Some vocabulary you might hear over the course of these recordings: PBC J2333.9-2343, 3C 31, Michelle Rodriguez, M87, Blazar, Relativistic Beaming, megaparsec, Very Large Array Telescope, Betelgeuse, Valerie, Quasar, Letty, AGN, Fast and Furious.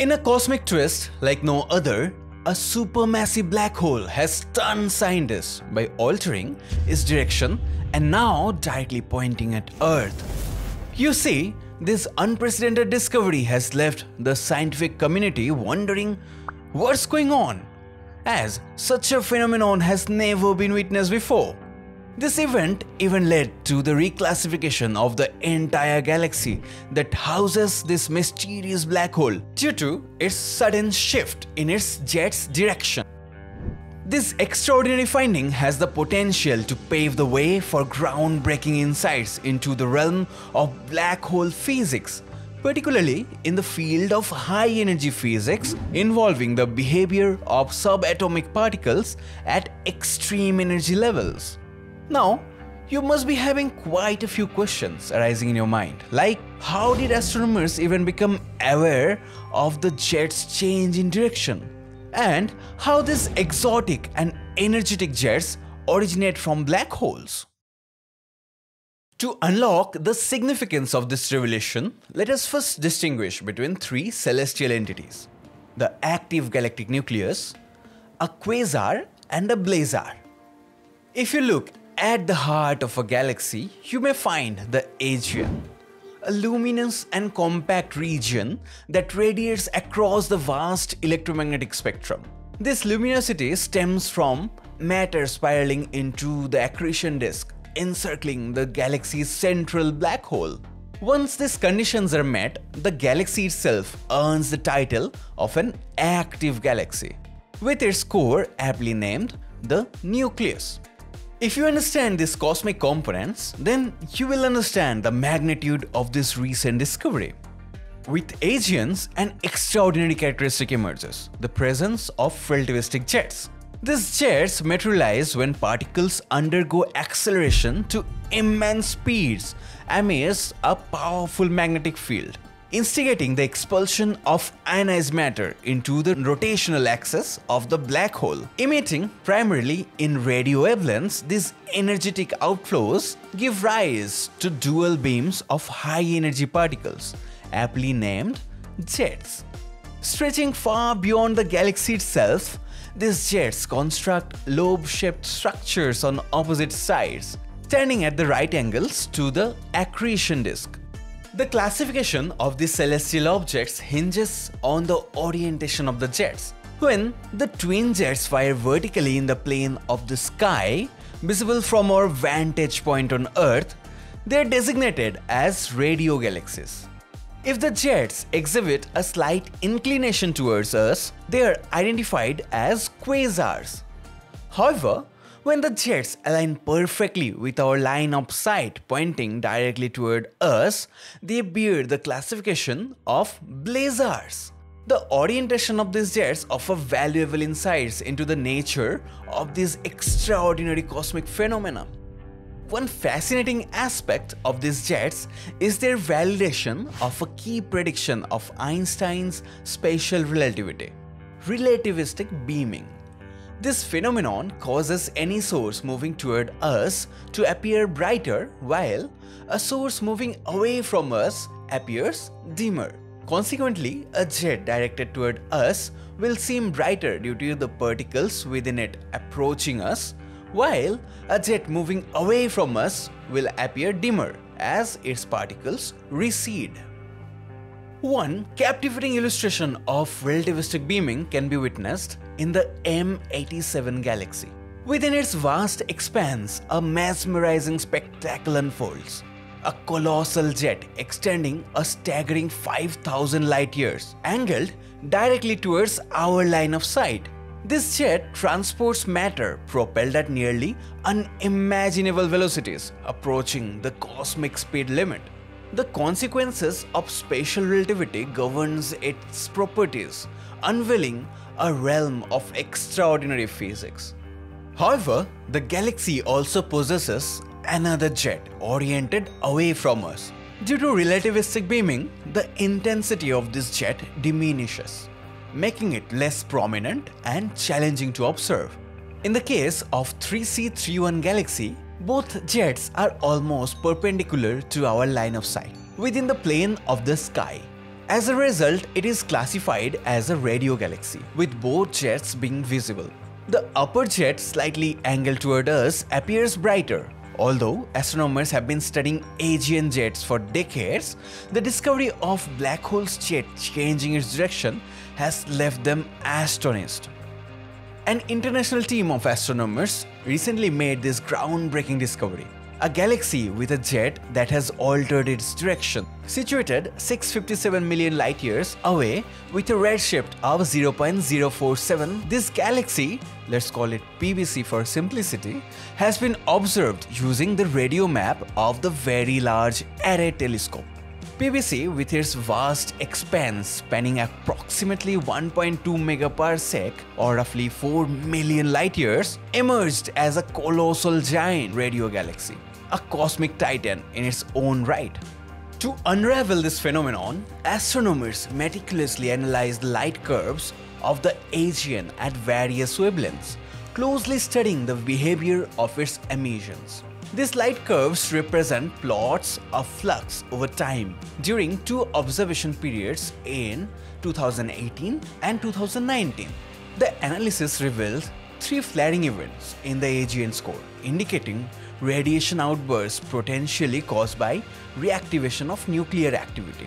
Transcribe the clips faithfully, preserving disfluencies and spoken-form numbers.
In a cosmic twist like no other, a supermassive black hole has stunned scientists by altering its direction and now directly pointing at Earth. You see, this unprecedented discovery has left the scientific community wondering what's going on, as such a phenomenon has never been witnessed before. This event even led to the reclassification of the entire galaxy that houses this mysterious black hole due to its sudden shift in its jet's direction. This extraordinary finding has the potential to pave the way for groundbreaking insights into the realm of black hole physics, particularly in the field of high-energy physics involving the behavior of subatomic particles at extreme energy levels. Now, you must be having quite a few questions arising in your mind, like how did astronomers even become aware of the jet's change in direction? And how these exotic and energetic jets originate from black holes? To unlock the significance of this revelation, let us first distinguish between three celestial entities: the active galactic nucleus, a quasar, and a blazar. If you look at the heart of a galaxy, you may find the A G N, a luminous and compact region that radiates across the vast electromagnetic spectrum. This luminosity stems from matter spiraling into the accretion disk, encircling the galaxy's central black hole. Once these conditions are met, the galaxy itself earns the title of an active galaxy, with its core aptly named the nucleus. If you understand these cosmic components, then you will understand the magnitude of this recent discovery. With A G Ns, an extraordinary characteristic emerges: the presence of relativistic jets. These jets materialize when particles undergo acceleration to immense speeds amidst a powerful magnetic field, instigating the expulsion of ionized matter into the rotational axis of the black hole. Emitting primarily in radio wavelengths, these energetic outflows give rise to dual beams of high-energy particles, aptly named jets. Stretching far beyond the galaxy itself, these jets construct lobe-shaped structures on opposite sides, standing at the right angles to the accretion disk. The classification of these celestial objects hinges on the orientation of the jets. When the twin jets fire vertically in the plane of the sky, visible from our vantage point on Earth, they are designated as radio galaxies. If the jets exhibit a slight inclination towards us, they are identified as quasars. However, when the jets align perfectly with our line of sight pointing directly toward us, they bear the classification of blazars. The orientation of these jets offers valuable insights into the nature of these extraordinary cosmic phenomena. One fascinating aspect of these jets is their validation of a key prediction of Einstein's spatial relativity: relativistic beaming. This phenomenon causes any source moving toward us to appear brighter, while a source moving away from us appears dimmer. Consequently, a jet directed toward us will seem brighter due to the particles within it approaching us, while a jet moving away from us will appear dimmer as its particles recede. One captivating illustration of relativistic beaming can be witnessed in the M eighty-seven galaxy. Within its vast expanse, a mesmerizing spectacle unfolds: a colossal jet extending a staggering five thousand light-years, angled directly towards our line of sight. This jet transports matter propelled at nearly unimaginable velocities, approaching the cosmic speed limit. The consequences of spatial relativity governs its properties, unveiling a realm of extraordinary physics. However, the galaxy also possesses another jet oriented away from us. Due to relativistic beaming, the intensity of this jet diminishes, making it less prominent and challenging to observe. In the case of three C thirty-one galaxy, both jets are almost perpendicular to our line of sight, within the plane of the sky. As a result, it is classified as a radio galaxy, with both jets being visible. The upper jet, slightly angled toward us, appears brighter. Although astronomers have been studying A G N jets for decades, the discovery of black hole's jet changing its direction has left them astonished. An international team of astronomers recently made this groundbreaking discovery. A galaxy with a jet that has altered its direction, situated six hundred fifty-seven million light-years away with a redshift of zero point zero four seven, this galaxy, let's call it P B C for simplicity, has been observed using the radio map of the Very Large Array Telescope. P B C, with its vast expanse spanning approximately one point two megaparsec or roughly four million light-years, emerged as a colossal giant radio galaxy. A cosmic titan in its own right. To unravel this phenomenon, astronomers meticulously analyzed light curves of the A G N at various wavelengths, closely studying the behavior of its emissions. These light curves represent plots of flux over time during two observation periods in two thousand eighteen and two thousand nineteen. The analysis revealed three flaring events in the A G N's core, indicating radiation outbursts potentially caused by reactivation of nuclear activity.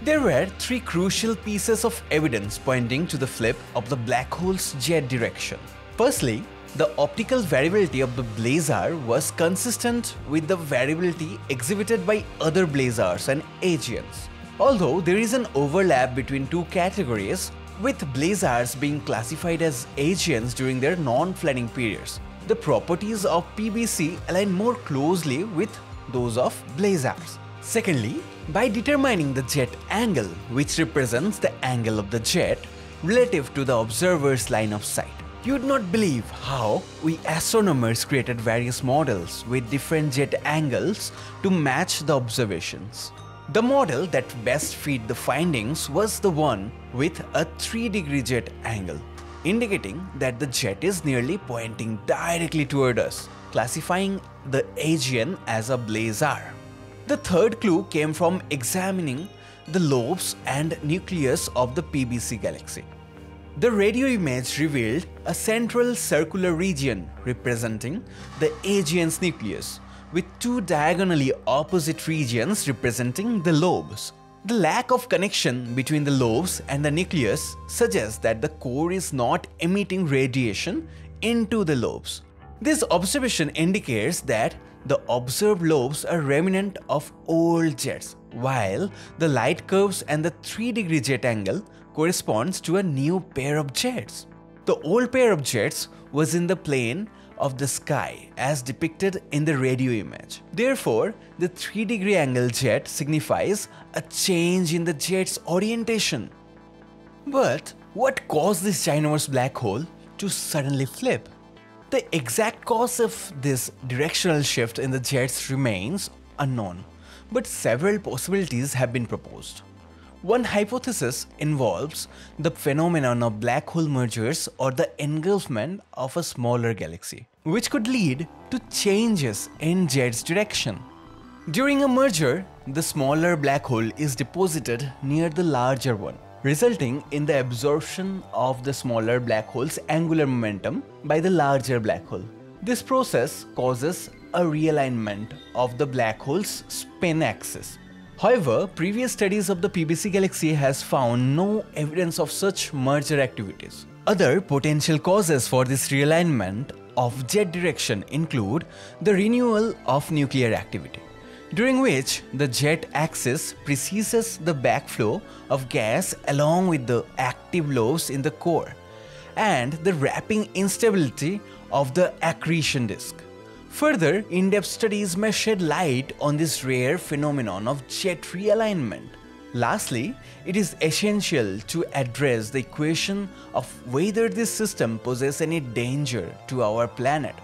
There were three crucial pieces of evidence pointing to the flip of the black hole's jet direction. Firstly, the optical variability of the Blazar was consistent with the variability exhibited by other Blazars and A G Ns. Although there is an overlap between two categories, with Blazars being classified as A G Ns during their non-flaring periods, the properties of P B C align more closely with those of Blazars. Secondly, by determining the jet angle, which represents the angle of the jet relative to the observer's line of sight, you'd not believe how we astronomers created various models with different jet angles to match the observations. The model that best fit the findings was the one with a three degree jet angle, indicating that the jet is nearly pointing directly toward us, classifying the A G N as a blazar. The third clue came from examining the lobes and nucleus of the P B C galaxy. The radio image revealed a central circular region representing the A G N's nucleus, with two diagonally opposite regions representing the lobes. The lack of connection between the lobes and the nucleus suggests that the core is not emitting radiation into the lobes. This observation indicates that the observed lobes are remnant of old jets, while the light curves and the three degree jet angle corresponds to a new pair of jets. The old pair of jets was in the plane of the sky as depicted in the radio image. Therefore, the three degree angle jet signifies a change in the jet's orientation. But what caused this ginormous black hole to suddenly flip? The exact cause of this directional shift in the jets remains unknown, but several possibilities have been proposed. One hypothesis involves the phenomenon of black hole mergers or the engulfment of a smaller galaxy, which could lead to changes in jet's direction. During a merger, the smaller black hole is deposited near the larger one, resulting in the absorption of the smaller black hole's angular momentum by the larger black hole. This process causes a realignment of the black hole's spin axis. However, previous studies of the P B C galaxy has found no evidence of such merger activities. Other potential causes for this realignment of jet direction include the renewal of nuclear activity, during which the jet axis precedes the backflow of gas along with the active lobes in the core, and the wrapping instability of the accretion disk. Further, in-depth studies may shed light on this rare phenomenon of jet realignment. Lastly, it is essential to address the question of whether this system poses any danger to our planet.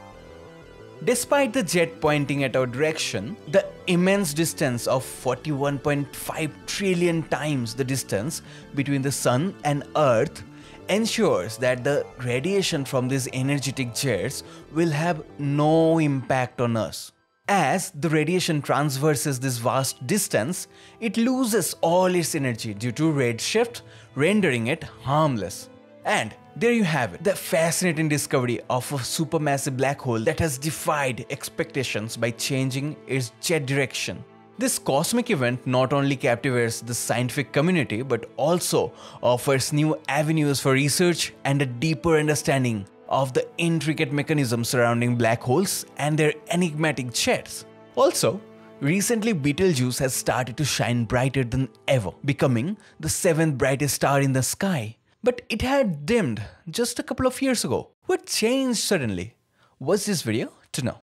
Despite the jet pointing at our direction, the immense distance of forty-one point five trillion times the distance between the Sun and Earth ensures that the radiation from these energetic jets will have no impact on us. As the radiation traverses this vast distance, it loses all its energy due to redshift, rendering it harmless. And there you have it, the fascinating discovery of a supermassive black hole that has defied expectations by changing its jet direction. This cosmic event not only captivates the scientific community but also offers new avenues for research and a deeper understanding of the intricate mechanisms surrounding black holes and their enigmatic jets. Also, recently Betelgeuse has started to shine brighter than ever, becoming the seventh brightest star in the sky. But it had dimmed just a couple of years ago. What changed suddenly? Watch this video to know.